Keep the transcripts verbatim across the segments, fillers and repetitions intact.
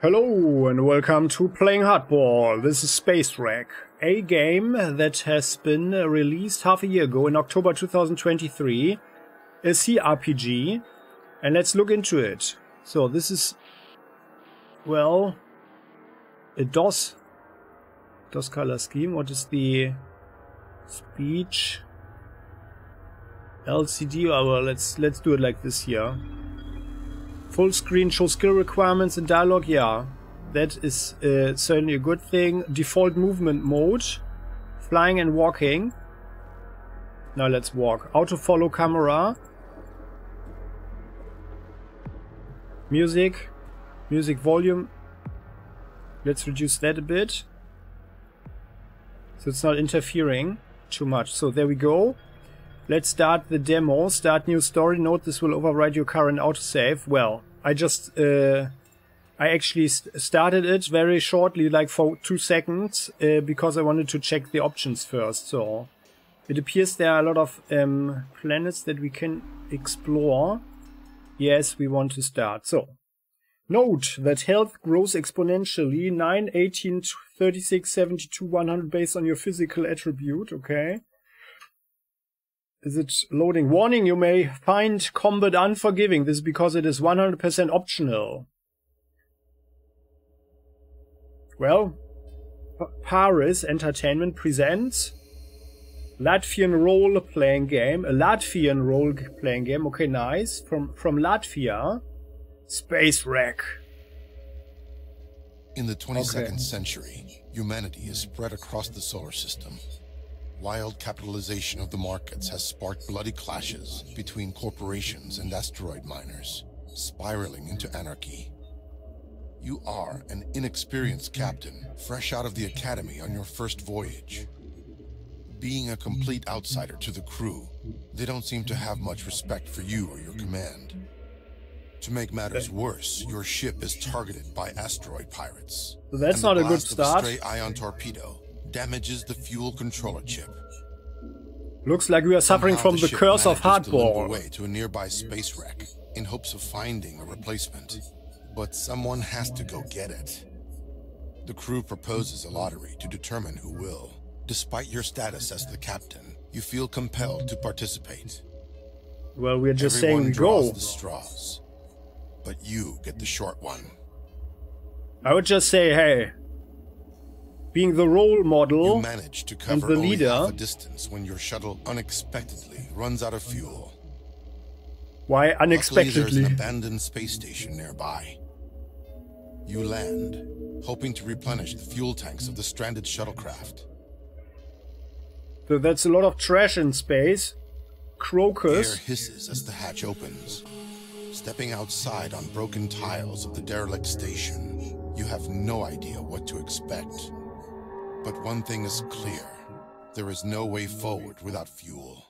Hello and welcome to Playing Hardball. This is Space Wreck, a game that has been released half a year ago in October two thousand twenty-three, a C R P G, and let's look into it. So this is, well, a DOS, DOS color scheme. What is the speech? L C D, oh, well, let's, let's do it like this here. Full screen, show skill requirements and dialogue, yeah. That is uh, certainly a good thing. Default movement mode, flying and walking. Now let's walk. Auto follow camera. Music, music volume. Let's reduce that a bit, so it's not interfering too much. So there we go. Let's start the demo. Start new story. Note this will override your current autosave. Well, I just, uh, I actually st started it very shortly, like for two seconds, uh, because I wanted to check the options first. So it appears there are a lot of um, planets that we can explore. Yes, we want to start. So note that health grows exponentially, nine, eighteen, thirty-six, seventy-two, one hundred based on your physical attribute. Okay. Is it loading? Warning, you may find combat unforgiving. This is because it is one hundred percent optional. Well, Pahris Entertainment presents Latvian role-playing game. A Latvian role-playing game. Okay, nice. From, from Latvia. Space Wreck. In the twenty-second okay. century, humanity is spread across the solar system. Wild capitalization of the markets has sparked bloody clashes between corporations and asteroid miners, spiraling into anarchy. You are an inexperienced captain, fresh out of the academy on your first voyage. Being a complete outsider to the crew, they don't seem to have much respect for you or your command. To make matters worse, your ship is targeted by asteroid pirates. So that's not a good start. And the blast of a stray ion torpedo damages the fuel controller chip. Looks like we are suffering Somehow from the, the curse of hardball. Away to a nearby space wreck in hopes of finding a replacement, but someone has to go get it. The crew proposes a lottery to determine who will. Despite your status as the captain, you feel compelled to participate. Well, we're just Everyone saying draws go. The straws, but you get the short one. I would just say, hey. Being the role model you manage to cover and the only leader, half a distance when your shuttle unexpectedly runs out of fuel. Why unexpectedly? Luckily, there's an abandoned space station nearby. You land, hoping to replenish the fuel tanks of the stranded shuttlecraft. So that's a lot of trash in space. Krogus. Air hisses as the hatch opens. Stepping outside on broken tiles of the derelict station, you have no idea what to expect. But one thing is clear, there is no way forward without fuel.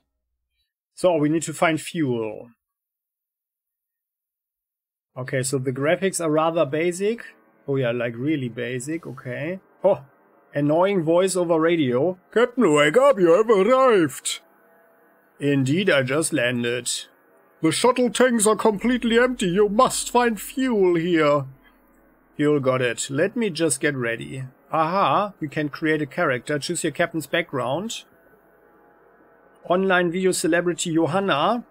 So we need to find fuel. Okay, so the graphics are rather basic. Oh yeah, like really basic, okay. Oh, annoying voice over radio. Captain, wake up, you have arrived. Indeed, I just landed. The shuttle tanks are completely empty, you must find fuel here. Fuel, got it. Let me just get ready. Aha, we can create a character. Choose your captain's background. Online video celebrity Johanna.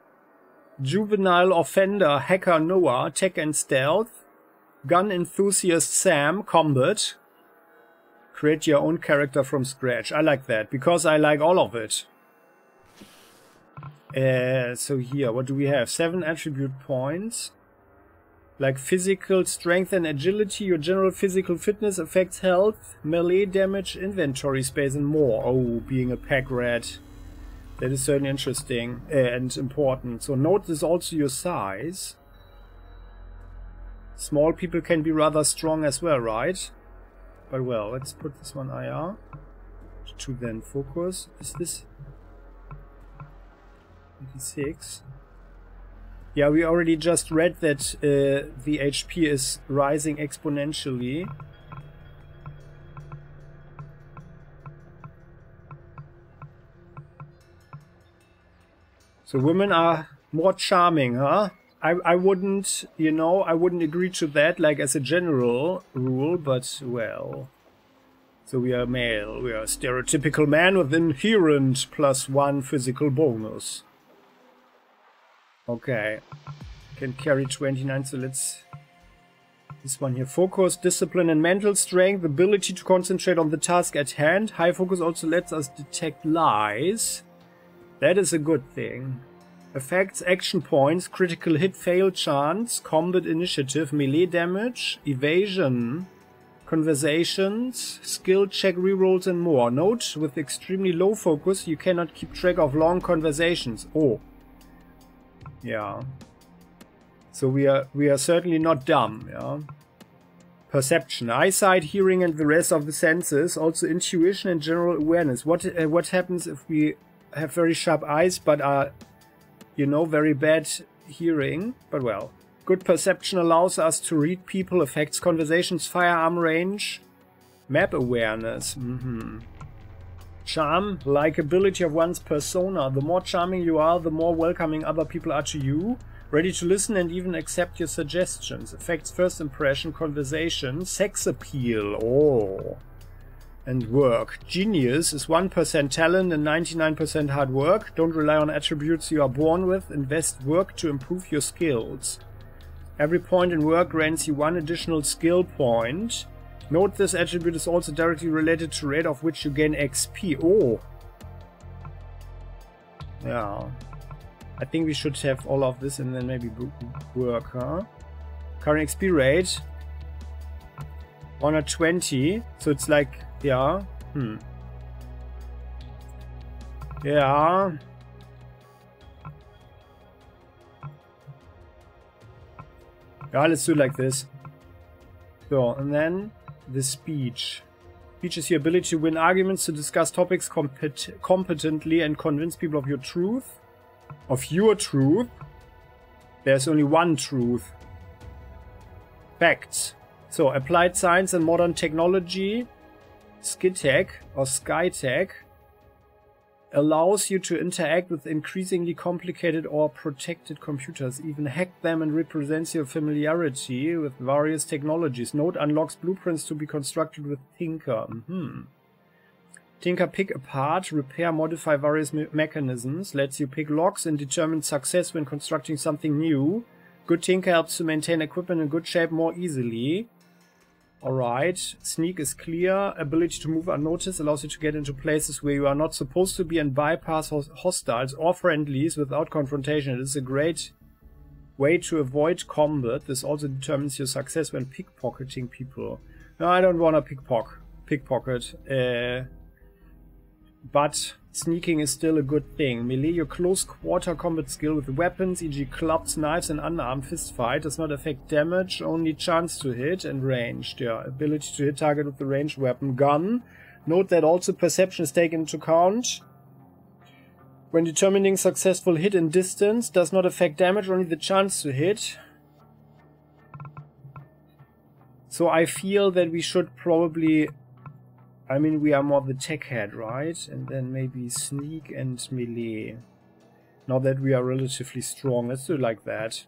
Juvenile offender hacker Noah. Tech and stealth. Gun enthusiast Sam. Combat. Create your own character from scratch. I like that because I like all of it. Uh, so here, what do we have? Seven attribute points. Like physical strength and agility, your general physical fitness affects health, melee damage, inventory space and more. Oh, being a pack rat. That is certainly interesting and important. So note this also your size. Small people can be rather strong as well, right? But well, let's put this one I R. To then focus. Is this eighty-six? Yeah, we already just read that uh, the H P is rising exponentially. So women are more charming, huh? I, I wouldn't, you know, I wouldn't agree to that, like, as a general rule, but, well... So we are male, we are a stereotypical man with inherent plus one physical bonus. Okay. Can carry twenty-nine, so let's... This one here. Focus, discipline and mental strength, ability to concentrate on the task at hand. High focus also lets us detect lies. That is a good thing. Effects, action points, critical hit, fail chance, combat initiative, melee damage, evasion... Conversations, skill check, rerolls and more. Note, with extremely low focus, you cannot keep track of long conversations. Oh. Yeah. So we are we are certainly not dumb, yeah. Perception, eyesight, hearing and the rest of the senses. Also intuition and general awareness. What, uh, what happens if we have very sharp eyes but are, you know, very bad hearing? But well. Good perception allows us to read people, effects, conversations, firearm range, map awareness. Mm-hmm. Charm, likability of one's persona. The more charming you are, the more welcoming other people are to you. Ready to listen and even accept your suggestions. Effects, first impression, conversation, sex appeal. Oh. And work. Genius is one percent talent and ninety-nine percent hard work. Don't rely on attributes you are born with. Invest work to improve your skills. Every point in work grants you one additional skill point. Note this attribute is also directly related to rate of which you gain X P. Oh! Yeah. I think we should have all of this and then maybe work, huh? Current X P rate. one hundred twenty. So it's like, yeah. Hmm. Yeah. Yeah, let's do it like this. So, and then the speech. Speech is your ability to win arguments, to discuss topics compet competently and convince people of your truth. Of your truth. There's only one truth. Facts. So, applied science and modern technology. Skitech or Skytech allows you to interact with increasingly complicated or protected computers, even hack them, and represents your familiarity with various technologies. Note unlocks blueprints to be constructed with Tinker. Mm-hmm. Tinker pick apart, repair, modify various me mechanisms, lets you pick locks and determine success when constructing something new. Good Tinker helps to maintain equipment in good shape more easily. Alright, sneak is clear. Ability to move unnoticed allows you to get into places where you are not supposed to be and bypass hostiles or friendlies without confrontation. It is a great way to avoid combat. This also determines your success when pickpocketing people. No, I don't want to pickpocket. pickpocket. Uh, but sneaking is still a good thing. Melee, your close quarter combat skill with weapons, for example clubs, knives and unarmed fistfight, does not affect damage, only chance to hit and ranged. Yeah, ability to hit target with the ranged weapon. Gun. Note that also perception is taken into account. When determining successful hit and distance, does not affect damage, only the chance to hit. So I feel that we should probably... I mean, we are more the tech head, right? And then maybe sneak and melee. Now that we are relatively strong, let's do it like that.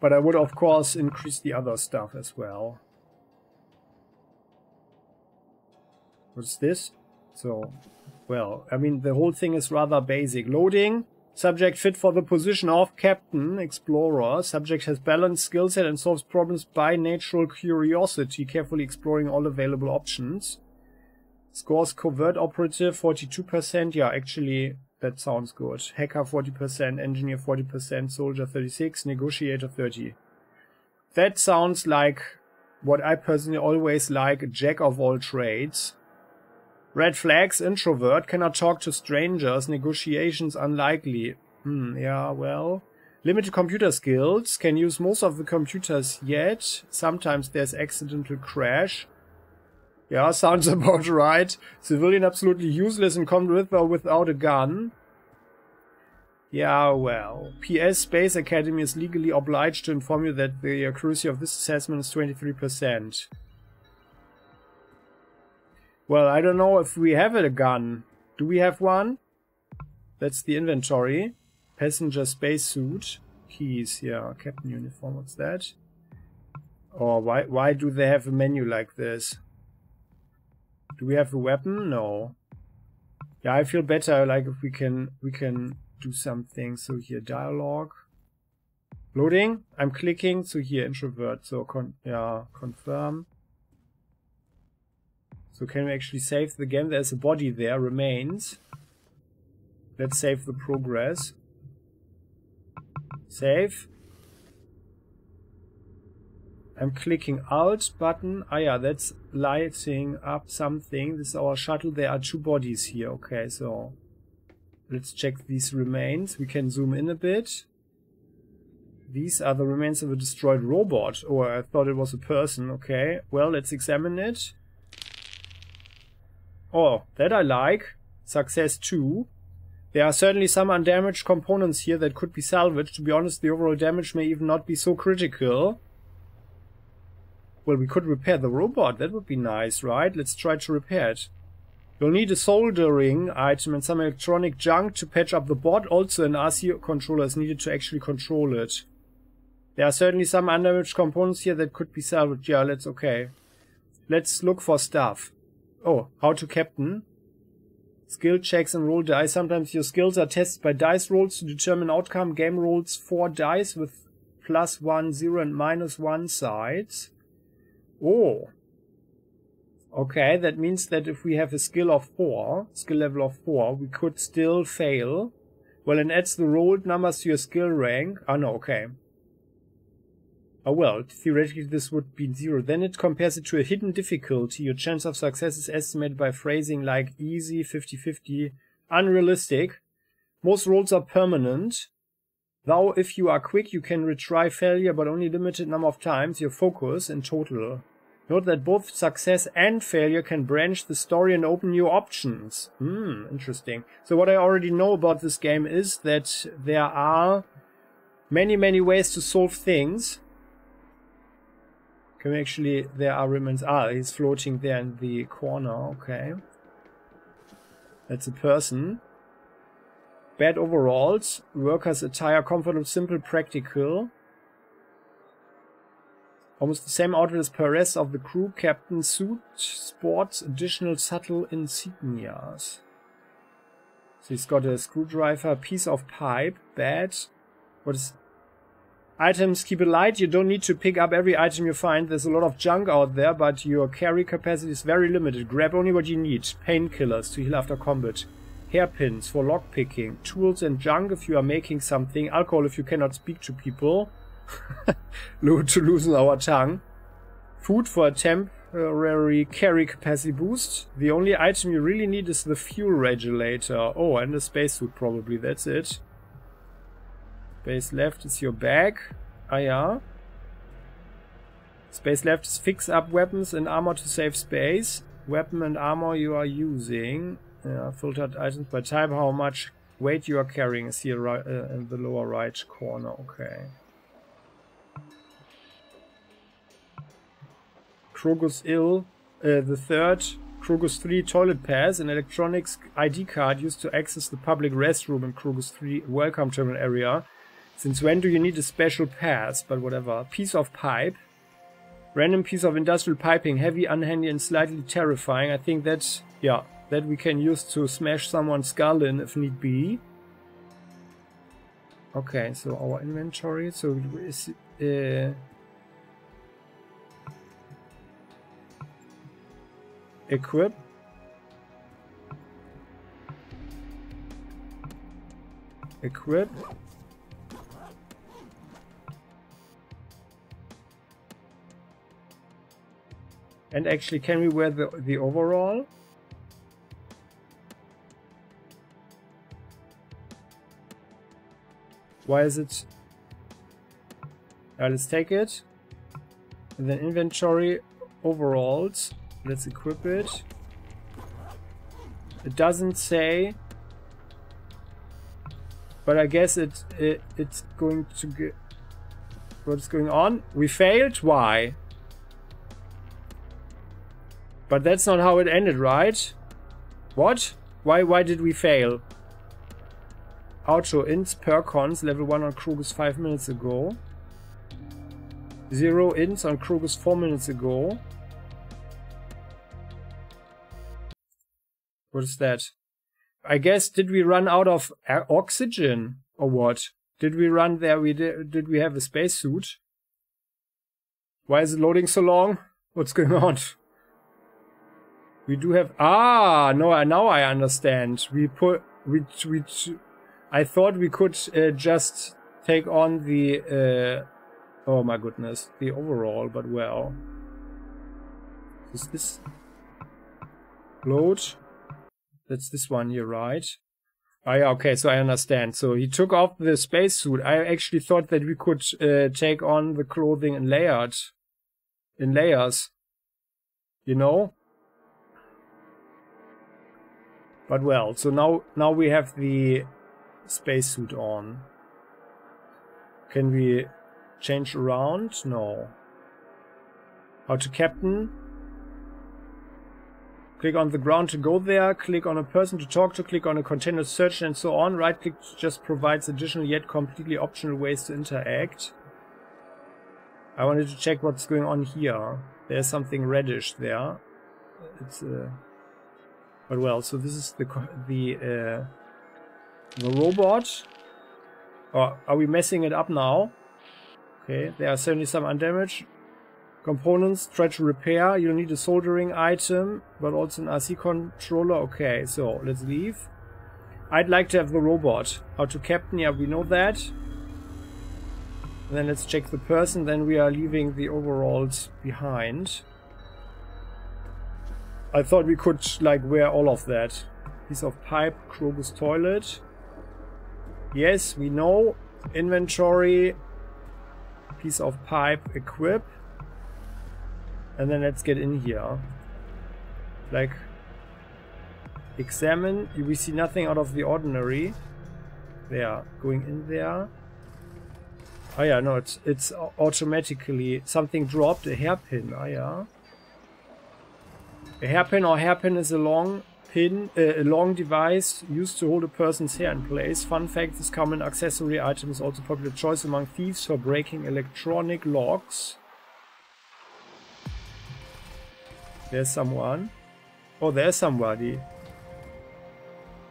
But I would, of course, increase the other stuff as well. What's this? So, well, I mean, the whole thing is rather basic. Loading. Subject fit for the position of Captain, Explorer. Subject has balanced skill set and solves problems by natural curiosity, carefully exploring all available options. Scores Covert Operative forty-two percent. Yeah, actually, that sounds good. Hacker forty percent, Engineer forty percent, Soldier thirty-six, Negotiator thirty. That sounds like what I personally always like, a jack of all trades. Red flags, introvert, cannot talk to strangers, negotiations unlikely. Hmm, yeah, well. Limited computer skills, can use most of the computers yet. Sometimes there's accidental crash. Yeah, sounds about right. Civilian absolutely useless in combat with or without a gun. Yeah, well. P S Space Academy is legally obliged to inform you that the accuracy of this assessment is twenty-three percent. Well, I don't know if we have a gun. Do we have one? That's the inventory. Passenger spacesuit. Keys, yeah, captain uniform, what's that? Or why why do they have a menu like this? Do we have a weapon? No. Yeah, I feel better like if we can we can do something. So here dialogue. Loading. I'm clicking. So here introvert. So con yeah, confirm. So can we actually save the game? There's a body there, remains. Let's save the progress. Save. I'm clicking out button. Ah yeah, that's lighting up something. This is our shuttle. There are two bodies here. Okay, so let's check these remains. We can zoom in a bit. These are the remains of a destroyed robot. Oh, I thought it was a person. Okay, well, let's examine it. Oh, that I like. Success two. There are certainly some undamaged components here that could be salvaged. To be honest, the overall damage may even not be so critical. Well, we could repair the robot. That would be nice, right? Let's try to repair it. You'll need a soldering item and some electronic junk to patch up the bot. Also, an R C controller is needed to actually control it. There are certainly some undamaged components here that could be salvaged. Yeah, let's okay. Let's look for stuff. Oh, how to captain. Skill checks and roll dice. Sometimes your skills are tested by dice rolls to determine outcome. Game rolls four dice with plus one, zero, and minus one sides. Oh. Okay, that means that if we have a skill of four, skill level of four, we could still fail. Well, and adds the rolled numbers to your skill rank. Oh no, okay. Oh well, theoretically this would be zero. Then it compares it to a hidden difficulty. Your chance of success is estimated by phrasing like easy, fifty fifty, unrealistic. Most rolls are permanent. Though if you are quick, you can retry failure, but only limited number of times. Your focus in total. Note that both success and failure can branch the story and open new options. Hmm, interesting. So what I already know about this game is that there are many, many ways to solve things. Can we actually... There are remains... Ah, he's floating there in the corner. Okay. That's a person. Bad overalls. Workers' attire. Comfortable, simple, practical. Almost the same outfit as Pahris of the crew. Captain suit. Sports. Additional subtle insignias. So he's got a screwdriver. Piece of pipe. Bat. What is... Items, keep it light. You don't need to pick up every item you find. There's a lot of junk out there, but your carry capacity is very limited. Grab only what you need. Painkillers to heal after combat. Hairpins for lockpicking. Tools and junk if you are making something. Alcohol if you cannot speak to people. To loosen our tongue. Food for a temporary carry capacity boost. The only item you really need is the fuel regulator. Oh, and a spacesuit probably. That's it. Space left is your bag. Ah, yeah. Space left is fix up weapons and armor to save space. Weapon and armor you are using. Yeah, filtered items by type. How much weight you are carrying is here right, uh, in the lower right corner. Okay. Krogus ill. Uh, the third. Krogus three toilet pass, an electronics I D card used to access the public restroom in Krogus three welcome terminal area. Since when do you need a special pass? But whatever. Piece of pipe. Random piece of industrial piping. Heavy, unhandy and slightly terrifying. I think that's, yeah, that we can use to smash someone's skull in if need be. Okay, so our inventory. So is uh, equip. Equip. And actually, can we wear the, the overall? Why is it? Now let's take it. And then inventory, overalls. Let's equip it. It doesn't say. But I guess it, it it's going to get... What's going on? We failed? Why? But that's not how it ended, right? What? Why, why did we fail? Outro ints Perkins level one on Krogus five minutes ago. Zero ints on Krogus four minutes ago. What is that? I guess, did we run out of oxygen or what? Did we run there? We did, did we have a spacesuit? Why is it loading so long? What's going on? We do have... Ah, no, I, now I understand. We put... We, we, I thought we could uh, just take on the... Uh, oh my goodness. The overall, but well. Is this... Load? That's this one here, right? Oh yeah, okay, so I understand. So he took off the spacesuit. I actually thought that we could uh, take on the clothing in layered, in layers, you know? But well, so now, now we have the spacesuit on. Can we change around? No. How to captain? Click on the ground to go there, click on a person to talk to, click on a container to search, and so on. Right click just provides additional yet completely optional ways to interact. I wanted to check what's going on here. There's something reddish there. It's uh, but well, so this is the the uh, the robot. Or are we messing it up now? Okay, there are certainly some undamaged components. Try to repair. You'll need a soldering item, but also an R C controller. Okay, so let's leave. I'd like to have the robot. How to captain? Yeah, we know that. And then let's check the person. Then we are leaving the overalls behind. I thought we could like wear all of that. Piece of pipe. Krogus toilet. Yes, we know. Inventory. Piece of pipe. Equip. And then let's get in here. Like, examine. We see nothing out of the ordinary. There, going in there. Oh yeah, no, it's it's automatically something dropped. A hairpin. Oh yeah. A hairpin or hairpin is a long pin, uh, a long device used to hold a person's hair in place. Fun fact: this common accessory item is also popular choice among thieves for breaking electronic locks. There's someone. Oh, there's somebody.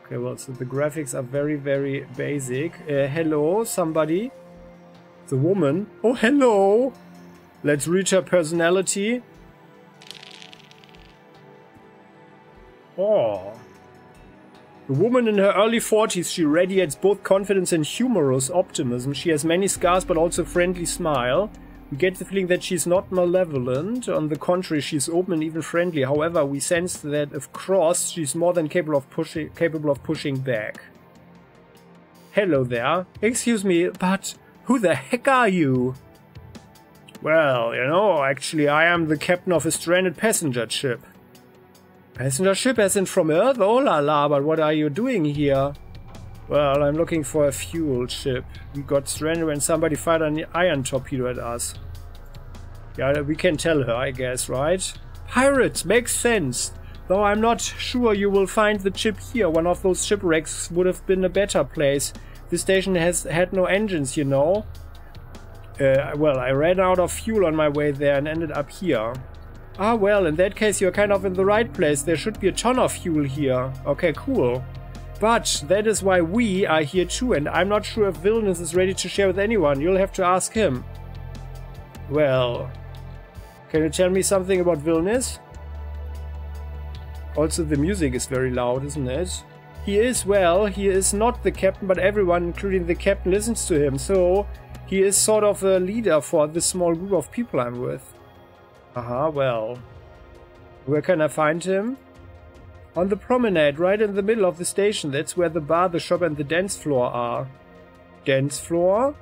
Okay, well, so the graphics are very, very basic. Uh, hello, somebody. The woman. Oh, hello. Let's read her personality. Oh. The woman in her early forties, she radiates both confidence and humorous optimism. She has many scars, but also a friendly smile. We get the feeling that she's not malevolent. On the contrary, she's open and even friendly. However, we sense that if crossed, she's more than capable of pushing capable of pushing back. Hello there. Excuse me, but who the heck are you? Well, you know, actually I am the captain of a stranded passenger ship. Passenger ship isn't from Earth? Oh la la, but what are you doing here? Well, I'm looking for a fuel ship. We got stranded when somebody fired an ion torpedo at us. Yeah, we can tell her, I guess, right? Pirates! Makes sense! Though I'm not sure you will find the ship here. One of those shipwrecks would have been a better place. This station has had no engines, you know. Uh, well, I ran out of fuel on my way there and ended up here. Ah, well, in that case you're kind of in the right place. There should be a ton of fuel here. Okay, cool. But that is why we are here too, and I'm not sure if Vilnius is ready to share with anyone. You'll have to ask him. Well, can you tell me something about Vilnius? Also, the music is very loud, isn't it? He is, well, he is not the captain, but everyone, including the captain, listens to him. So he is sort of a leader for this small group of people I'm with. Aha, well. Where can I find him? On the promenade, right in the middle of the station. That's where the bar, the shop and the dance floor are. Dance floor?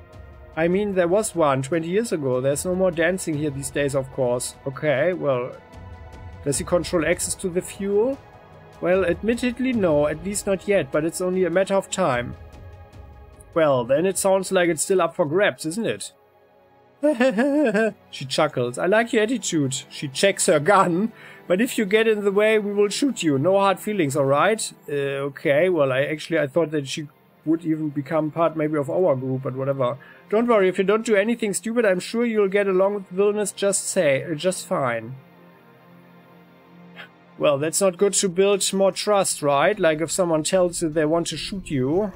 I mean, there was one twenty years ago. There's no more dancing here these days, of course. Okay, well... Does he control access to the fuel? Well, admittedly no, at least not yet, but it's only a matter of time. Well, then it sounds like it's still up for grabs, isn't it? She chuckles. I like your attitude. She checks her gun. But if you get in the way, we will shoot you. No hard feelings, alright? Uh, okay, well, I actually, I thought that she would even become part maybe of our group, but whatever. Don't worry, if you don't do anything stupid, I'm sure you'll get along with Vilnius just say, just fine. Well, that's not good to build more trust, right? Like if someone tells you they want to shoot you.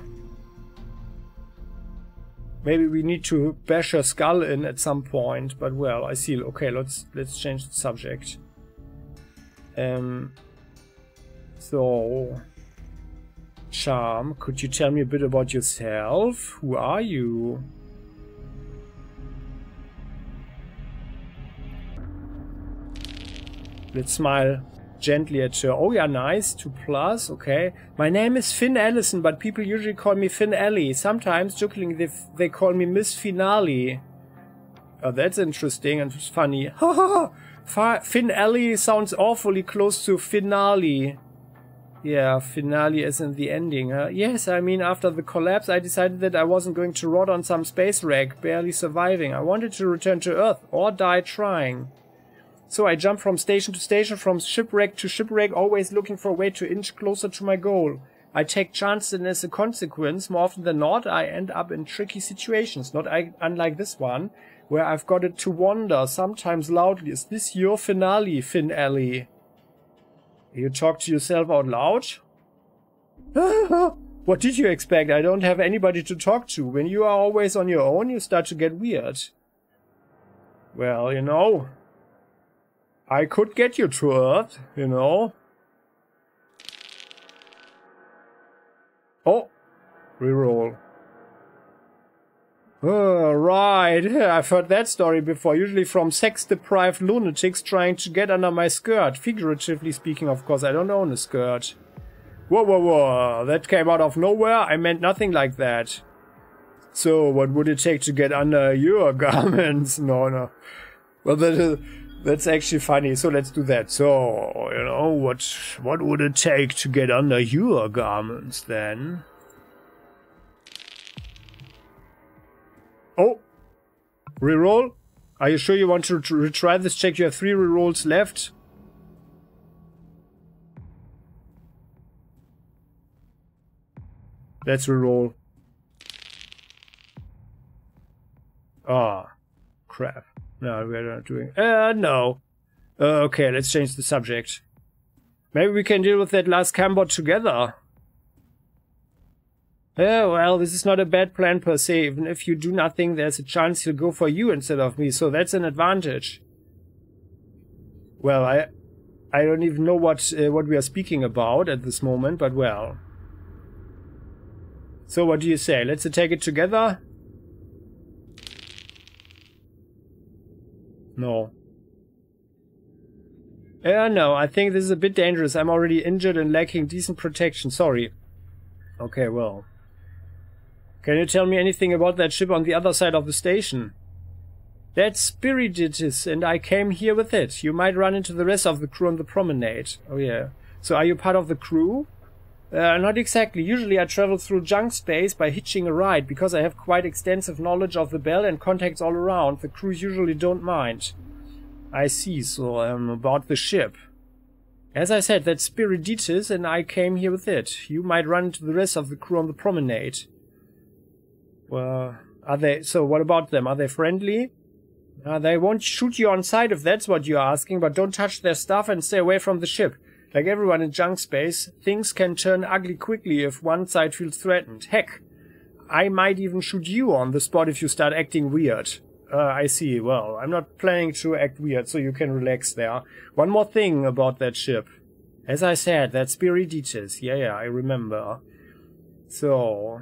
Maybe we need to bash her skull in at some point, but well, I see. Okay, let's let's change the subject. Um. So, Charm, could you tell me a bit about yourself? Who are you? Let's smile gently at her. Oh yeah, nice. two plus. Okay. My name is Finn Allison, but people usually call me Finn Ellie. Sometimes, jokingly, they, f they call me Miss Finale. Oh, that's interesting and funny. Ha ha ha! Finn Ellie sounds awfully close to Finale. Yeah, Finale as in the ending, huh? Yes, I mean, after the collapse, I decided that I wasn't going to rot on some space wreck, barely surviving. I wanted to return to Earth or die trying. So I jumped from station to station, from shipwreck to shipwreck, always looking for a way to inch closer to my goal. I take chances, and as a consequence, more often than not, I end up in tricky situations, not unlike this one, where I've got it to wander, sometimes loudly. Is this your finale, Finn Alley? You talk to yourself out loud? What did you expect? I don't have anybody to talk to. When you are always on your own, you start to get weird. Well, you know, I could get you to Earth, you know. Oh, reroll. Uh, right, I've heard that story before, usually from sex-deprived lunatics trying to get under my skirt. Figuratively speaking, of course, I don't own a skirt. Whoa, whoa, whoa, that came out of nowhere, I meant nothing like that. So, what would it take to get under your garments? No, no. Well, that is, that's actually funny, so let's do that. So, you know, what, what would it take to get under your garments, then? Oh, reroll? Are you sure you want to retry this? Check, you have three rerolls left. Let's reroll. Ah, crap. No, we're not doing. Uh, no. Uh, okay, let's change the subject. Maybe we can deal with that last cambot together. Oh, well, this is not a bad plan per se. Even if you do nothing, there's a chance he'll go for you instead of me, so that's an advantage. Well, I I don't even know what, uh, what we are speaking about at this moment, but well. So what do you say? Let's attack it together? No. Uh, no, I think this is a bit dangerous. I'm already injured and lacking decent protection. Sorry. Okay, well. Can you tell me anything about that ship on the other side of the station? That's Spiritus, and I came here with it. You might run into the rest of the crew on the promenade. Oh yeah. So are you part of the crew? Uh, not exactly. Usually I travel through junk space by hitching a ride, because I have quite extensive knowledge of the belt and contacts all around. The crews usually don't mind. I see, so um, about the ship. As I said, that's Spiritus, and I came here with it. You might run into the rest of the crew on the promenade. Well, are they... So, what about them? Are they friendly? Uh, they won't shoot you on sight if that's what you're asking, but don't touch their stuff and stay away from the ship. Like everyone in junk space, things can turn ugly quickly if one side feels threatened. Heck, I might even shoot you on the spot if you start acting weird. Uh, I see. Well, I'm not planning to act weird, so you can relax there. One more thing about that ship. As I said, that's Spiritus. Yeah, yeah, I remember. So,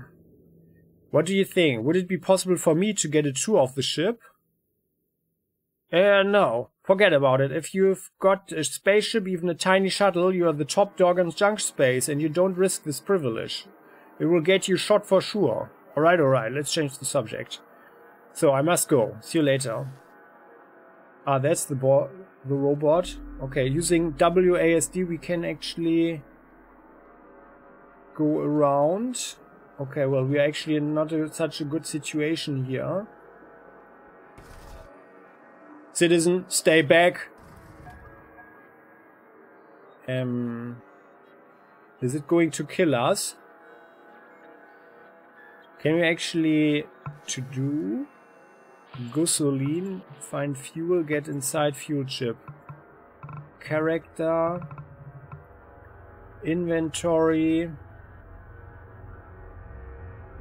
what do you think? Would it be possible for me to get a tour of the ship? Uh, no. Forget about it. If you've got a spaceship, even a tiny shuttle, you are the top dog in junk space, and you don't risk this privilege. It will get you shot for sure. Alright, alright, let's change the subject. So I must go. See you later. Ah, that's the bo the robot. Okay, using W A S D we can actually go around. Okay, well, we are actually in not a, such a good situation here. Citizen, stay back. Um, is it going to kill us? Can we actually to do gasoline, find fuel, get inside fuel chip, character, inventory,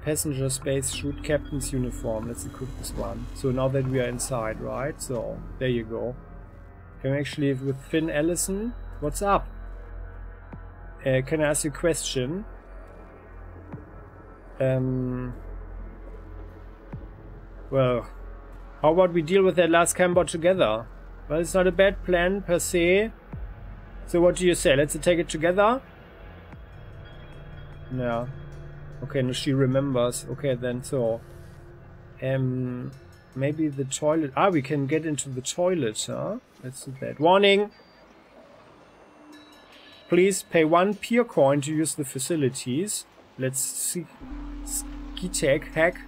passenger space, shoot captain's uniform. Let's equip this one. So now that we are inside, right? So there you go. Can we actually with Finn Allison? What's up? Uh, can I ask you a question? Um. Well, how about we deal with that last Cambot together? Well, it's not a bad plan per se. So what do you say? Let's attack it together? No. Okay, no, she remembers. Okay, then so. Um, maybe the toilet. Ah, we can get into the toilet, huh? Let's do that. Warning! Please pay one peer coin to use the facilities. Let's see. Ski tech hack.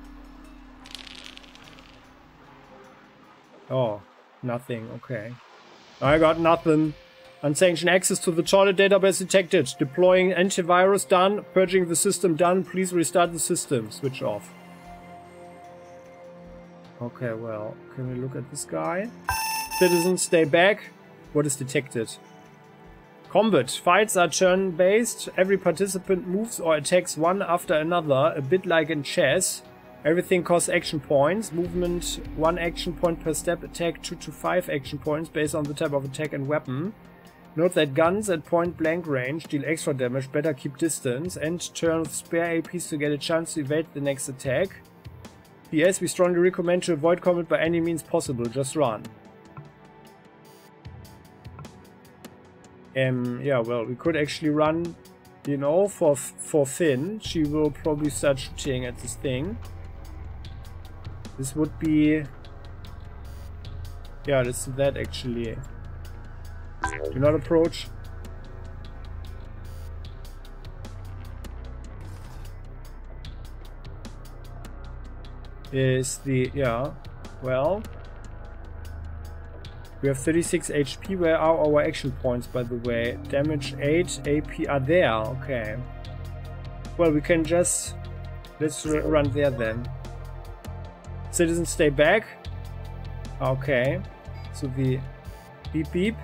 Oh, nothing. Okay. I got nothing. Unsanctioned access to the toilet database detected. Deploying antivirus done. Purging the system done. Please restart the system. Switch off. Okay, well, can we look at this guy? Citizens, stay back. What is detected? Combat. Fights are turn-based. Every participant moves or attacks one after another, a bit like in chess. Everything costs action points. Movement, one action point per step. Attack, two to five action points based on the type of attack and weapon. Note that guns at point-blank range deal extra damage. Better keep distance and turn with spare A Ps to get a chance to evade the next attack. P S. We strongly recommend to avoid combat by any means possible. Just run. Um, yeah, well, we could actually run, you know, for for Finn. She will probably start shooting at this thing. This would be... Yeah, let's do that, actually. Do not approach. Is the... Yeah, well... We have thirty-six H P. Where are our action points, by the way? Damage eight, A P are there. Okay. Well, we can just... Let's run there then. Citizens, stay back. Okay. So the... Beep beep.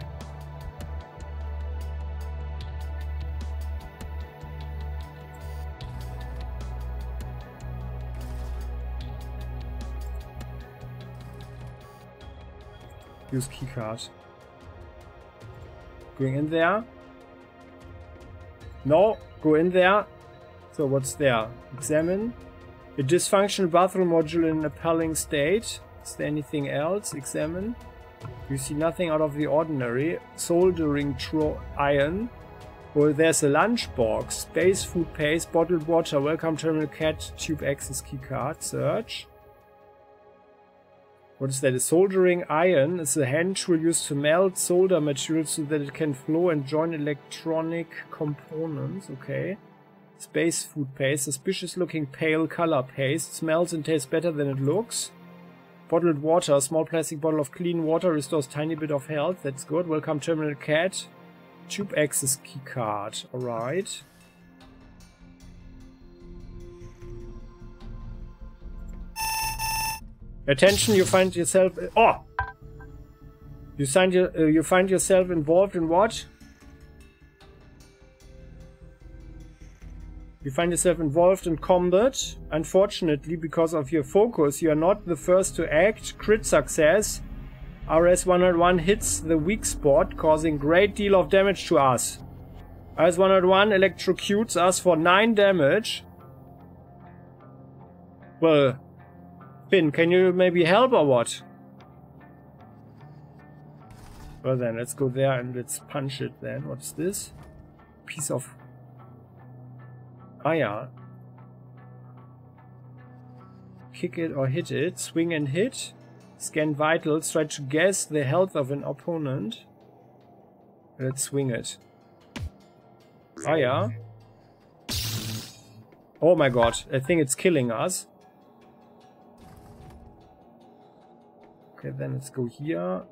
Use keycard. Going in there. No, go in there. So what's there? Examine. A dysfunctional bathroom module in a appalling state. Is there anything else? Examine. You see nothing out of the ordinary. Soldering tro iron. Well, there's a lunchbox. Space food paste. Bottled water. Welcome terminal cat. Tube access keycard. Search. What is that? A soldering iron is a hand tool used to melt solder material so that it can flow and join electronic components. Okay. Space food paste. Suspicious looking pale color paste. Smells and tastes better than it looks. Bottled water. A small plastic bottle of clean water restores tiny bit of health. That's good. Welcome terminal cat. Tube access keycard. Alright. Attention! You find yourself. Oh, you find your, uh, you find yourself involved in what? You find yourself involved in combat. Unfortunately, because of your focus, you are not the first to act. Crit success. R S one oh one hits the weak spot, causing great deal of damage to us. R S one oh one electrocutes us for nine damage. Well. Finn, can you maybe help or what? Well then, let's go there and let's punch it then. What's this? Piece of... Ah yeah. Kick it or hit it. Swing and hit. Scan vitals. Try to guess the health of an opponent. Let's swing it. Ah yeah. Oh my god. I think it's killing us. Okay, then let's go here. A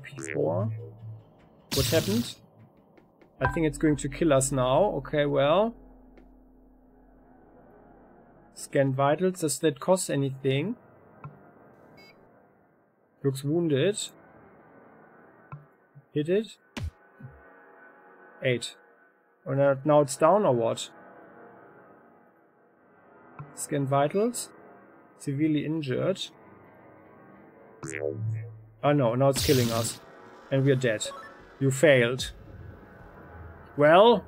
P four. What happened? I think it's going to kill us now. Okay, well. scan vitals. Does that cost anything? Looks wounded. Hit it. Eight. And now it's down or what? Scan vitals. Severely injured. Oh no, now it's killing us. And we're dead. You failed. Well,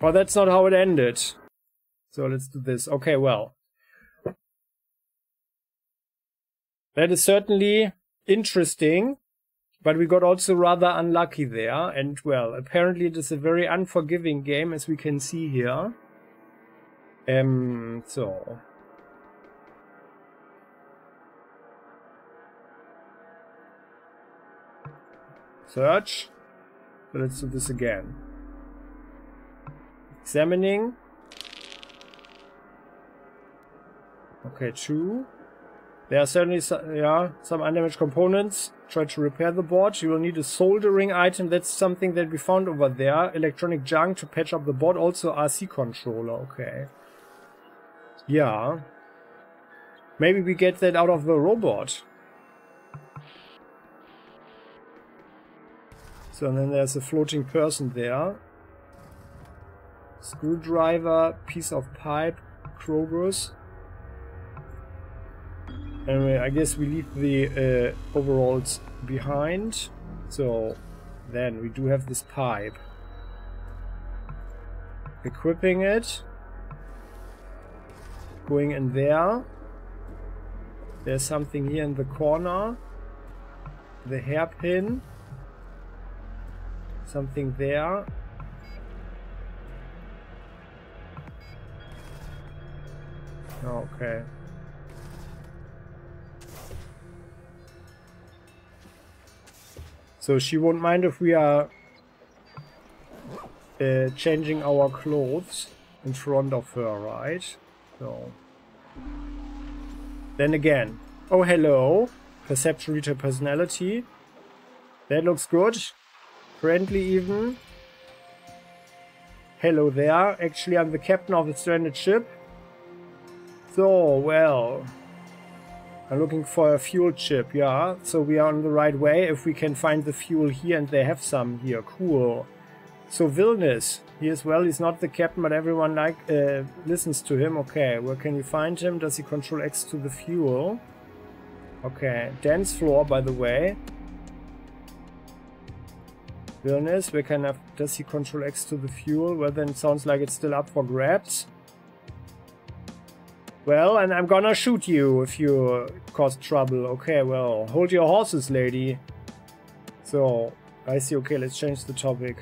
but that's not how it ended. So let's do this. Okay, well. That is certainly interesting, but we got also rather unlucky there. And well, apparently it is a very unforgiving game, as we can see here. Um, so... Search. So let's do this again. Examining. Okay, two. There are certainly some, yeah, some undamaged components. Try to repair the board. You will need a soldering item. That's something that we found over there. Electronic junk to patch up the board. Also R C controller. Okay. Yeah. Maybe we get that out of the robot. So and then there's a floating person there. Screwdriver, piece of pipe, Krogus. Anyway, I guess we leave the uh, overalls behind. So then we do have this pipe. Equipping it. Going in there. There's something here in the corner. The hairpin. Something there. Okay. So she won't mind if we are uh, changing our clothes in front of her, right? So. Then again. Oh, hello. Perception, read her personality. That looks good. Friendly even. Hello there. Actually, I'm the captain of the stranded ship. So, well, I'm looking for a fuel chip, yeah. So we are on the right way if we can find the fuel here, and they have some here. Cool. So Vilnius, he as well, he's not the captain, but everyone like uh, listens to him. Okay, where can we find him? Does he control X to the fuel? Okay, dance floor, by the way. Vilnius, where can I, does he control X to the fuel? Well, then it sounds like it's still up for grabs. Well, and I'm gonna shoot you if you cause trouble. Okay, well, hold your horses, lady. So, I see. Okay, let's change the topic.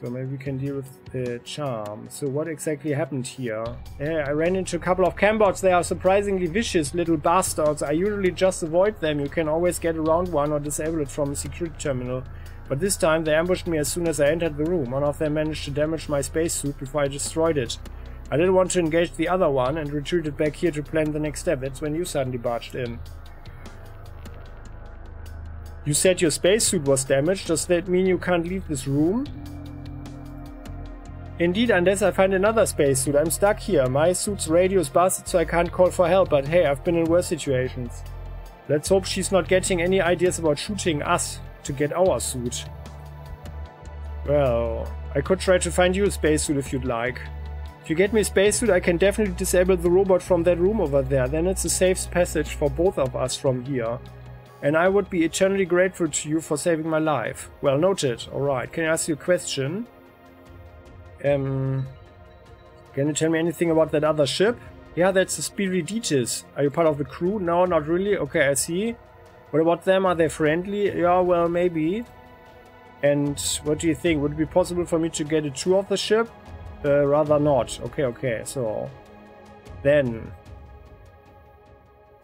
So maybe we can deal with the charm. So what exactly happened here? Yeah, I ran into a couple of cambots. They are surprisingly vicious little bastards. I usually just avoid them. You can always get around one or disable it from a security terminal. But this time they ambushed me as soon as I entered the room. One of them managed to damage my spacesuit before I destroyed it. I didn't want to engage the other one and retreated back here to plan the next step. That's when you suddenly barged in. You said your spacesuit was damaged. Does that mean you can't leave this room? Indeed, unless I find another spacesuit. I'm stuck here. My suit's radio is busted, so I can't call for help, but hey, I've been in worse situations. Let's hope she's not getting any ideas about shooting us to get our suit. Well, I could try to find you a spacesuit if you'd like. If you get me a spacesuit, I can definitely disable the robot from that room over there. Then it's a safe passage for both of us from here. And I would be eternally grateful to you for saving my life. Well noted. Alright, can I ask you a question? Um, can you tell me anything about that other ship? Yeah, that's the Spiritus. Are you part of the crew? No, not really. Okay, I see. What about them? Are they friendly? Yeah, well, maybe. And what do you think? Would it be possible for me to get a tour of the ship? Uh, rather not. Okay, okay. So, then.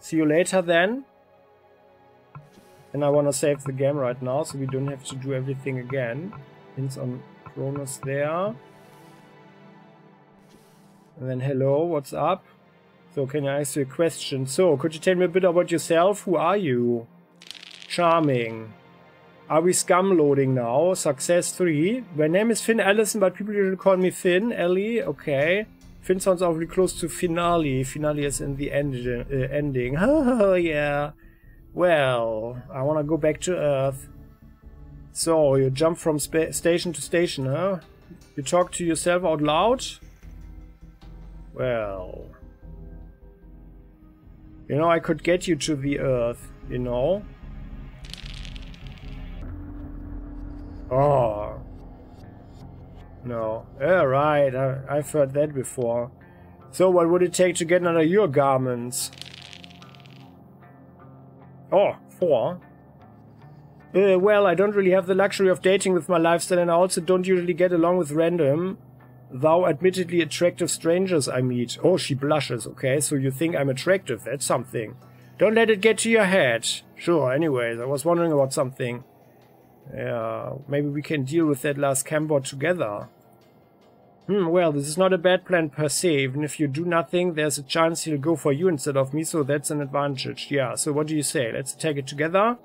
See you later then. And I want to save the game right now, so we don't have to do everything again. Hints on Kronos there. And then hello, what's up? So can I ask you a question? So, could you tell me a bit about yourself? Who are you? Charming. Are we scum loading now? Success three. My name is Finn Allison, but people usually call me Finn. Ellie, okay. Finn sounds awfully close to finale. Finale is in the end, uh, ending. Oh, yeah. Well, I want to go back to Earth. So, you jump from spa station to station, huh? You talk to yourself out loud? Well... You know, I could get you to the Earth, you know? Oh... No. Oh, right, I, I've heard that before. So, what would it take to get under your garments? Oh, four. Uh, well, I don't really have the luxury of dating with my lifestyle, and I also don't usually get along with random, though admittedly attractive strangers I meet. Oh, she blushes, okay, so you think I'm attractive, that's something. Don't let it get to your head. Sure, anyways, I was wondering about something. Yeah, maybe we can deal with that last camboard together. Hmm, well, this is not a bad plan per se. Even if you do nothing, there's a chance he'll go for you instead of me, so that's an advantage. Yeah, so what do you say? Let's take it together.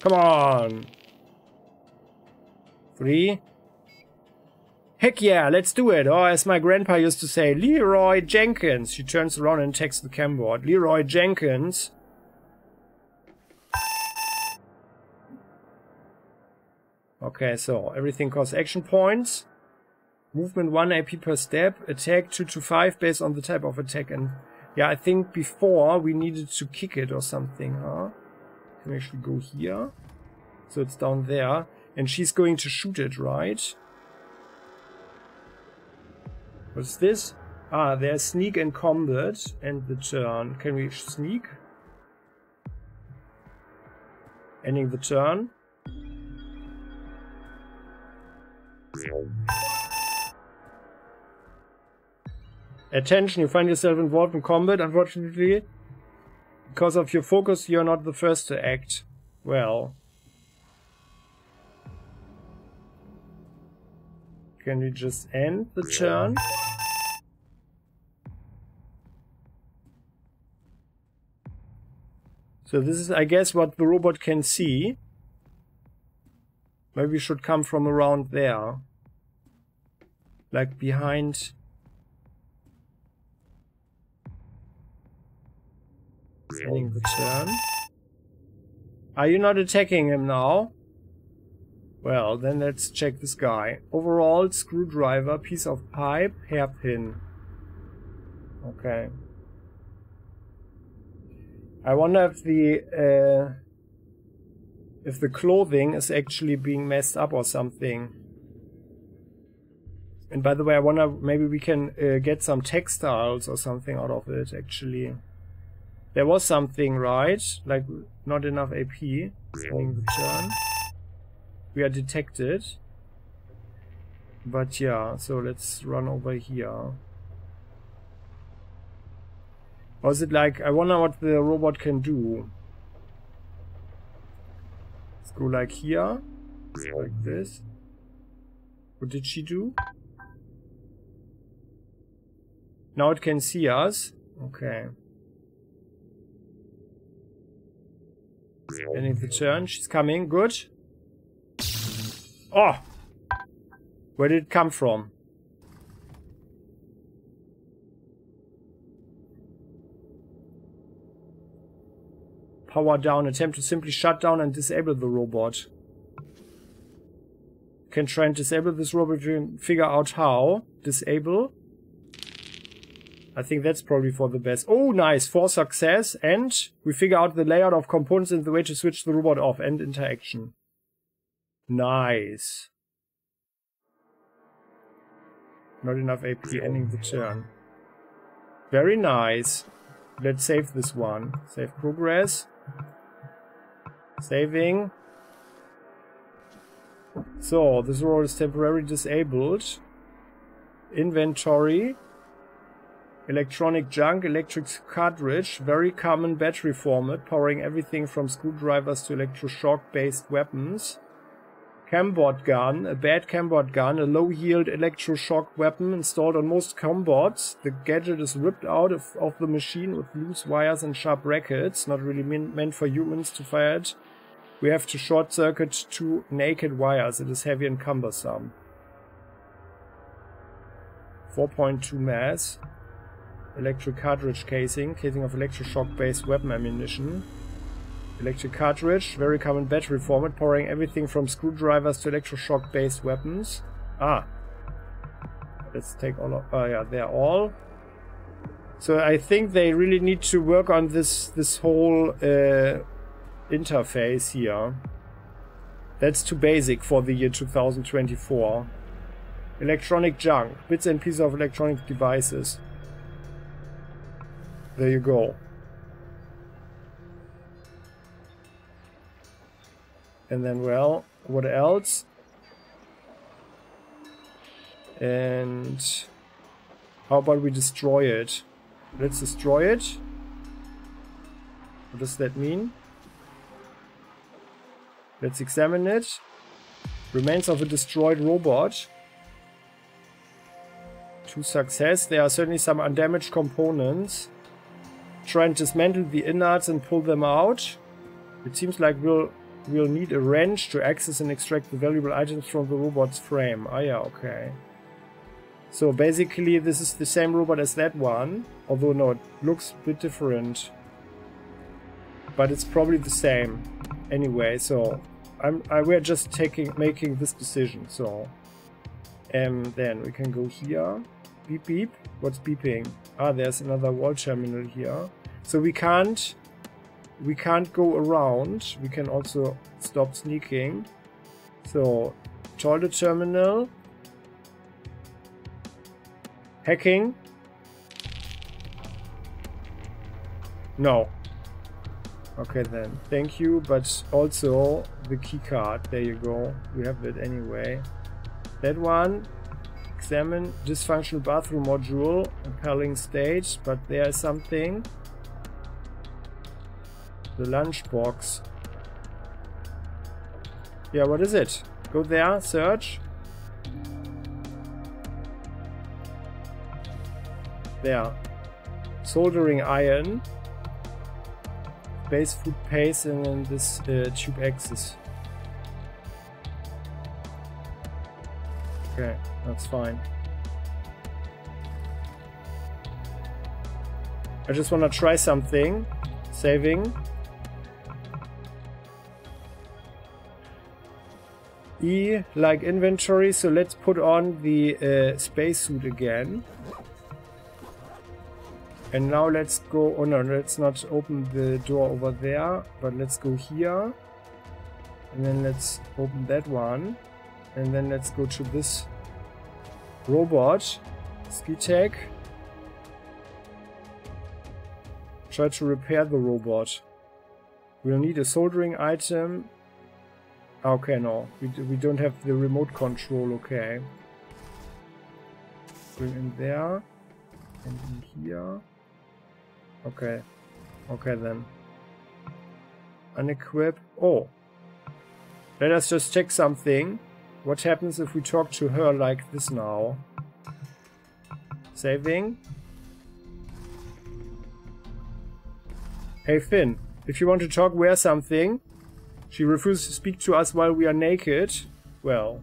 Come on! Three. Heck yeah, let's do it! Or as my grandpa used to say, Leroy Jenkins! She turns around and takes the camboard. Leroy Jenkins! Okay, so everything costs action points. Movement one A P per step. Attack two to five based on the type of attack. And yeah, I think before we needed to kick it or something, huh? Can we actually go here? So it's down there. And she's going to shoot it, right? What's this? Ah, there's sneak and combat and the turn. Can we sneak? Ending the turn. Attention, you find yourself involved in combat, unfortunately. Because of your focus, you're not the first to act. Well. Can we just end the turn? So this is, I guess, what the robot can see. Maybe we should come from around there. Like behind... Ending the turn. Are you not attacking him now? Well, then let's check this guy. Overall, screwdriver, piece of pipe, hairpin. Okay. I wonder if the uh, if the clothing is actually being messed up or something. And by the way, I wonder maybe we can uh, get some textiles or something out of it actually. There was something, right? Like, not enough A P. Ending the turn. We are detected. But yeah, so let's run over here. Or is it like, I wonder what the robot can do. Let's go like here. Like this. What did she do? Now it can see us. Okay. Ending the turn. She's coming. Good. Oh! Where did it come from? Power down. Attempt to simply shut down and disable the robot. Can try and disable this robot to figure out how. Disable. I think that's probably for the best. Oh, nice! For success, and we figure out the layout of components and the way to switch the robot off. End interaction. Nice. Not enough A P. Ending the turn. Very nice. Let's save this one. Save progress. Saving. So, this robot is temporarily disabled. Inventory. Electronic junk, electric cartridge, very common battery format, powering everything from screwdrivers to electroshock-based weapons. Camboard gun, a bad camboard gun, a low-yield electroshock weapon installed on most camboards. The gadget is ripped out of, of the machine with loose wires and sharp brackets, not really mean, meant for humans to fire it. We have to short-circuit two naked wires. It is heavy and cumbersome. four point two mass. Electric cartridge casing. Casing of electroshock-based weapon ammunition. Electric cartridge. Very common battery format. Powering everything from screwdrivers to electroshock-based weapons. Ah. Let's take all of... Oh, yeah, they're all. So I think they really need to work on this, this whole uh, interface here. That's too basic for the year two thousand twenty-four. Electronic junk. Bits and pieces of electronic devices. There you go. And then, well, what else? And how about we destroy it? Let's destroy it. What does that mean? Let's examine it. Remains of a destroyed robot. To success. There are certainly some undamaged components. Try and dismantle the innards and pull them out. It seems like we'll we'll need a wrench to access and extract the valuable items from the robot's frame. Ah, yeah, okay. So basically this is the same robot as that one. Although, no, it looks a bit different. But it's probably the same. Anyway, so I'm I we're just taking making this decision, so um then we can go here. Beep beep. What's beeping? Ah, there's another wall terminal here. So we can't we can't go around. We can also stop sneaking. So toilet terminal. Hacking. No. Okay then, thank you, but also the keycard, there you go, we have it anyway. That one, examine dysfunctional bathroom module, appalling stage, but there is something. The lunchbox. Yeah, what is it? Go there, search. There. Soldering iron. Base food paste and then this uh, tube axis. Okay, that's fine. I just want to try something. Saving. E like inventory, so let's put on the uh, spacesuit again. And now let's go, oh no, let's not open the door over there, but let's go here. And then let's open that one. And then let's go to this robot, ski tech. Try to repair the robot. We'll need a soldering item. Okay, no, we, we don't have the remote control, okay. Bring in there, and in here. Okay, okay then. Unequip. Oh, let us just check something. What happens if we talk to her like this now? Saving. Hey Finn, if you want to talk, wear something. She refuses to speak to us while we are naked. Well,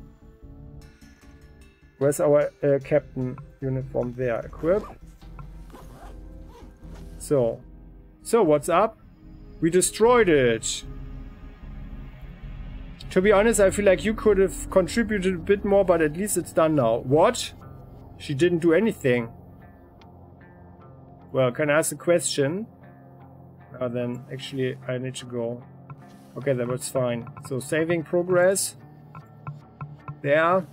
where's our uh, captain uniform? There, equip. So, so what's up? We destroyed it. To be honest, I feel like you could have contributed a bit more, but at least it's done now. What? She didn't do anything. Well, can I ask a question? Uh, then, actually, I need to go. Okay, that was fine. So, saving progress. There.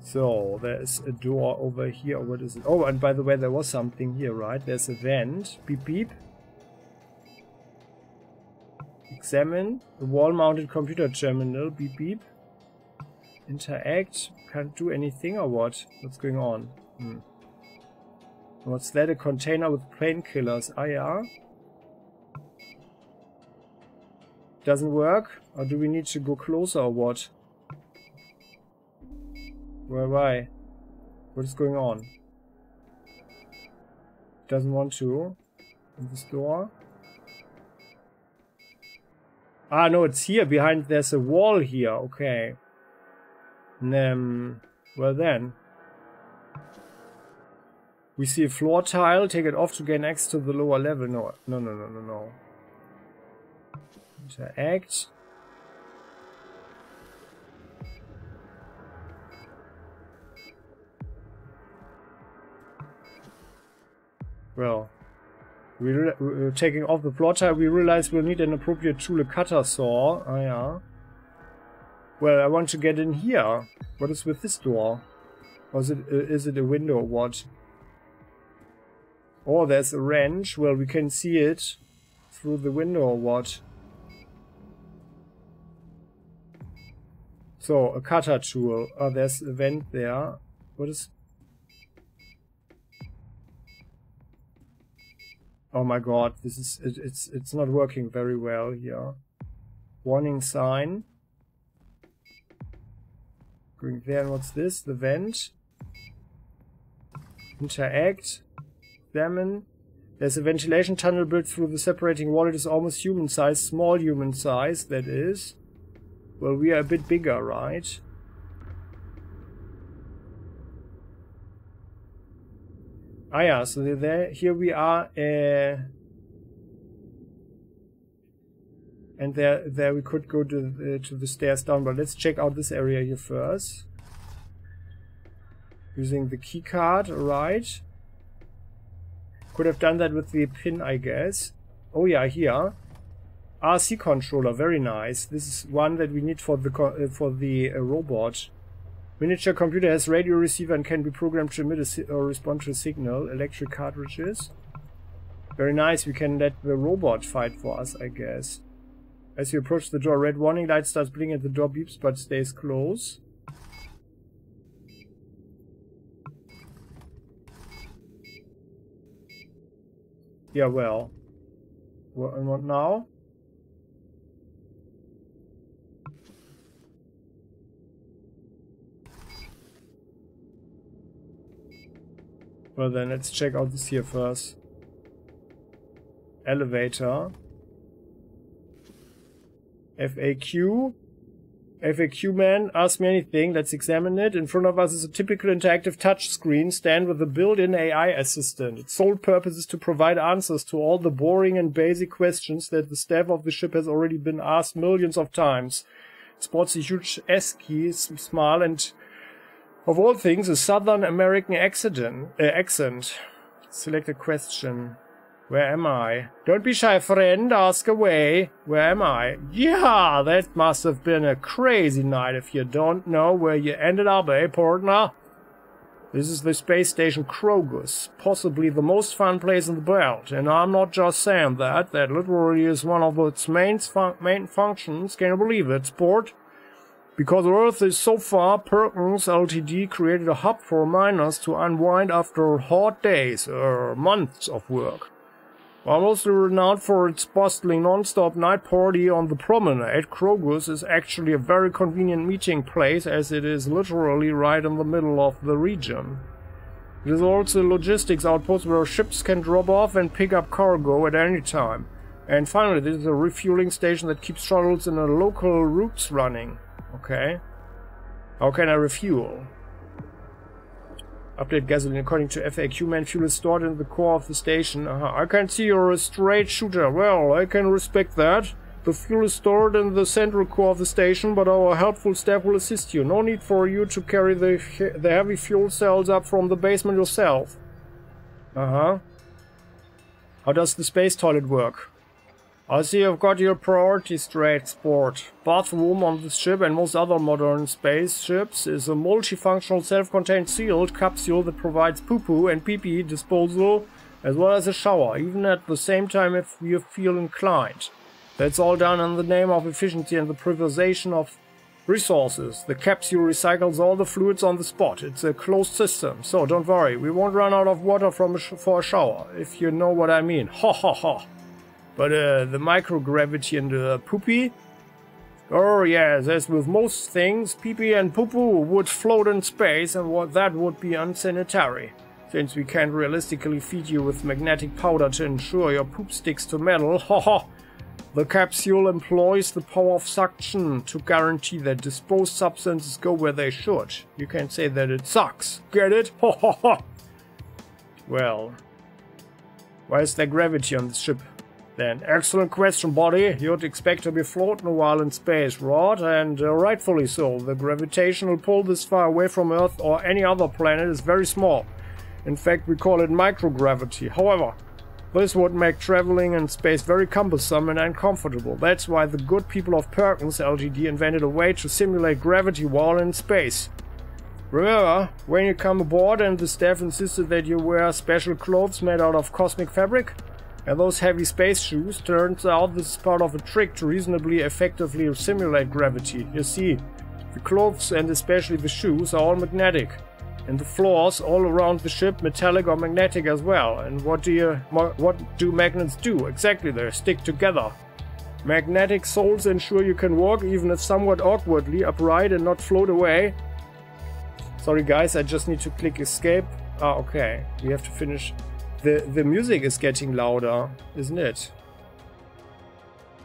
So, there's a door over here. What is it? Oh, and by the way, there was something here, right? There's a vent. Beep, beep. Examine. The wall-mounted computer terminal. Beep, beep. Interact. Can't do anything or what? What's going on? Hmm. What's that? A container with painkillers. Ah, yeah. Doesn't work? Or do we need to go closer or what? Where am I? What is going on? Doesn't want to. In this door. Ah, no, it's here. Behind, there's a wall here. Okay. Um, Well then, we see a floor tile, take it off to gain access to the lower level. No, no, no, no, no, no. Interact. Well, we we're taking off the floor tile, we realize we'll need an appropriate tool, a cutter saw. Oh yeah. Well, I want to get in here. What is with this door? Or is it, is it a window or what? Oh, there's a wrench. Well, we can see it through the window or what? So, a cutter tool. Oh, there's a vent there. What is... Oh my god, this is... It, it's, it's not working very well here. Warning sign. Going there, and what's this? The vent. Interact. Examine. There's a ventilation tunnel built through the separating wall. It is almost human size, small human size, that is. Well, we are a bit bigger, right? Ah yeah, so there, here we are, uh, and there, there we could go to the, to the stairs down, but let's check out this area here first. Using the key card, alright. Could have done that with the pin, I guess. Oh yeah, here. R C controller, very nice. This is one that we need for the co uh, for the uh, robot. Miniature computer has radio receiver and can be programmed to emit a si or respond to a signal. Electric cartridges. Very nice. We can let the robot fight for us, I guess. As you approach the door, red warning light starts blinking at the door, beeps but stays closed. Yeah, well, what, and what now? Well then, let's check out this here first. Elevator. F A Q. F A Q man, ask me anything. Let's examine it. In front of us is a typical interactive touchscreen stand with a built-in A I assistant. Its sole purpose is to provide answers to all the boring and basic questions that the staff of the ship has already been asked millions of times. It sports a huge S-key smile and, of all things, a Southern American accident, uh, accent. Select a question. Where am I? Don't be shy, friend. Ask away. Where am I? Yeah, that must have been a crazy night if you don't know where you ended up, eh, partner? This is the space station Krogus, possibly the most fun place in the belt. And I'm not just saying that. That literally is one of its main, fun main functions. Can you believe it, sport? Because Earth is so far, Perkins L T D created a hub for miners to unwind after hot days or months of work. While mostly renowned for its bustling non-stop night party on the promenade, Krogus is actually a very convenient meeting place as it is literally right in the middle of the region. It is also a logistics outpost where ships can drop off and pick up cargo at any time. And finally, this is a refueling station that keeps shuttles and local routes running. Okay. How can I refuel? Update gasoline. According to F A Q Man, fuel is stored in the core of the station. Uh-huh. I can see you're a straight shooter. Well, I can respect that. The fuel is stored in the central core of the station, but our helpful staff will assist you. No need for you to carry the, he the heavy fuel cells up from the basement yourself. Uh-huh. How does the space toilet work? I see you've got your priority straight, sport. Bathroom on this ship and most other modern spaceships is a multifunctional self-contained sealed capsule that provides poo-poo and pee-pee disposal as well as a shower, even at the same time if you feel inclined. That's all done in the name of efficiency and the privatization of resources. The capsule recycles all the fluids on the spot. It's a closed system, so don't worry, we won't run out of water from a sh for a shower, if you know what I mean. Ha ha ha. But uh, the microgravity and the poopy? Oh yes, as with most things, pee-pee and poo-poo would float in space and what that would be unsanitary. Since we can't realistically feed you with magnetic powder to ensure your poop sticks to metal, haha. The capsule employs the power of suction to guarantee that disposed substances go where they should. You can say that it sucks. Get it? Ho ho ho! Well... why is there gravity on this ship? Then, excellent question, buddy. You'd expect to be floating a while in space, right? And uh, rightfully so. The gravitational pull this far away from Earth or any other planet is very small. In fact, we call it microgravity. However, this would make traveling in space very cumbersome and uncomfortable. That's why the good people of Perkins L T D invented a way to simulate gravity while in space. Remember, when you come aboard and the staff insisted that you wear special clothes made out of cosmic fabric? And those heavy space shoes, turns out this is part of a trick to reasonably effectively simulate gravity. You see, the clothes and especially the shoes are all magnetic. And the floors all around the ship, metallic or magnetic as well. And what do you, what do magnets do? Exactly, they stick together. Magnetic soles ensure you can walk, even if somewhat awkwardly, upright and not float away. Sorry guys, I just need to click escape. Ah, okay, we have to finish. The, the music is getting louder, isn't it?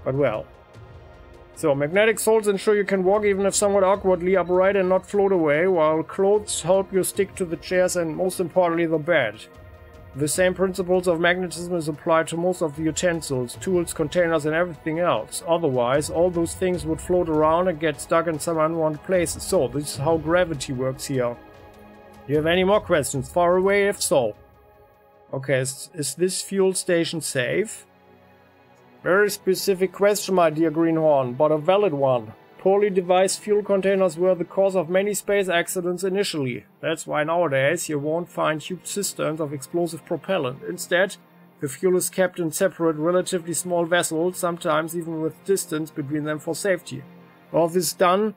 But well. So, magnetic soles ensure you can walk even if somewhat awkwardly upright and not float away, while clothes help you stick to the chairs and, most importantly, the bed. The same principles of magnetism is applied to most of the utensils, tools, containers and everything else. Otherwise, all those things would float around and get stuck in some unwanted places. So, this is how gravity works here. Do you have any more questions? Far away, if so. Okay, is, is this fuel station safe? Very specific question, my dear Greenhorn, but a valid one. Poorly devised fuel containers were the cause of many space accidents initially. That's why nowadays you won't find huge cisterns of explosive propellant. Instead, the fuel is kept in separate, relatively small vessels, sometimes even with distance between them for safety. All this is done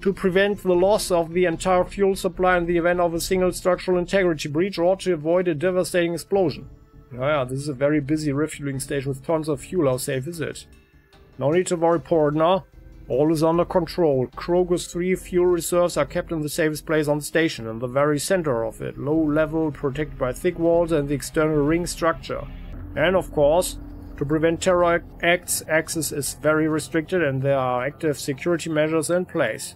to prevent the loss of the entire fuel supply in the event of a single structural integrity breach or to avoid a devastating explosion. Oh yeah, this is a very busy refueling station with tons of fuel. How safe is it? No need to worry, partner. All is under control. Krogus three fuel reserves are kept in the safest place on the station, in the very center of it. Low level, protected by thick walls and the external ring structure. And of course, to prevent terror acts, access is very restricted and there are active security measures in place.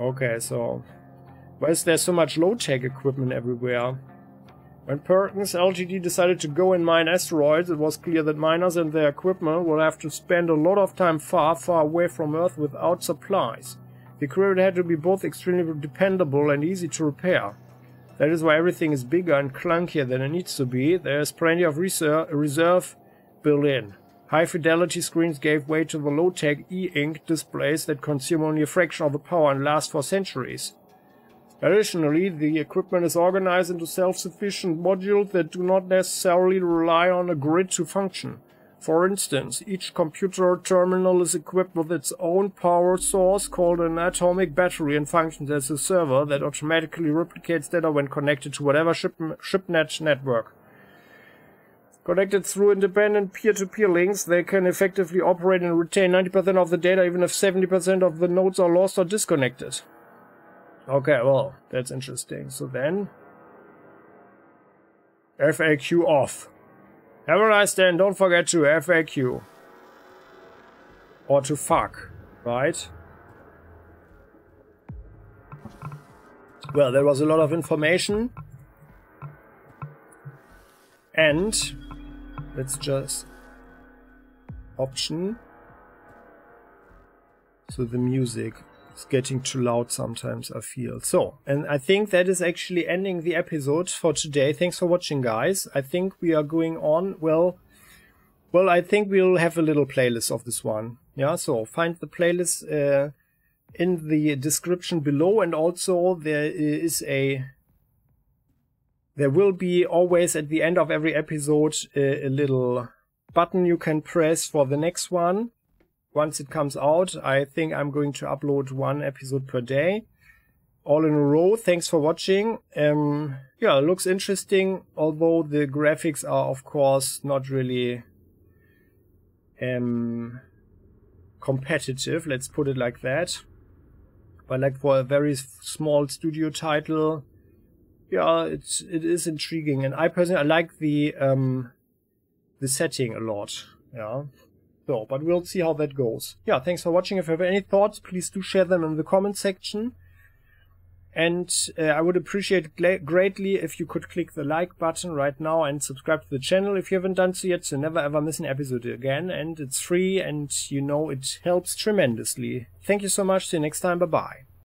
Okay, so... why is there so much low-tech equipment everywhere? When Perkins L T D decided to go and mine asteroids, it was clear that miners and their equipment will have to spend a lot of time far, far away from Earth without supplies. The equipment had to be both extremely dependable and easy to repair. That is why everything is bigger and clunkier than it needs to be. There is plenty of reserve built in. High-fidelity screens gave way to the low-tech e-ink displays that consume only a fraction of the power and last for centuries. Additionally, the equipment is organized into self-sufficient modules that do not necessarily rely on a grid to function. For instance, each computer terminal is equipped with its own power source called an atomic battery and functions as a server that automatically replicates data when connected to whatever ship, shipnet network. Connected through independent peer-to-peer links, they can effectively operate and retain ninety percent of the data even if seventy percent of the nodes are lost or disconnected. Okay, well, that's interesting. So then... F A Q off. Have a nice day and don't forget to F A Q. Or to fuck, right? Well, there was a lot of information. And... let's just... option. So the music... it's getting too loud sometimes, I feel. So, and I think that is actually ending the episode for today. Thanks for watching, guys. I think we are going on, well, well, I think we'll have a little playlist of this one. Yeah, so find the playlist uh, in the description below. And also there is a, there will be always at the end of every episode a, a little button you can press for the next one. Once it comes out, I think I'm going to upload one episode per day. All in a row. Thanks for watching. Um, yeah, looks interesting, although the graphics are, of course, not really um, competitive. Let's put it like that. But like for a very small studio title, yeah, it's, it is intriguing. And I personally, I like the... Um, the setting a lot. Yeah. So, but we'll see how that goes. Yeah, thanks for watching. If you have any thoughts, please do share them in the comment section. And uh, I would appreciate it greatly if you could click the like button right now and subscribe to the channel if you haven't done so yet, so never ever miss an episode again. And it's free, and you know it helps tremendously. Thank you so much. See you next time. Bye-bye.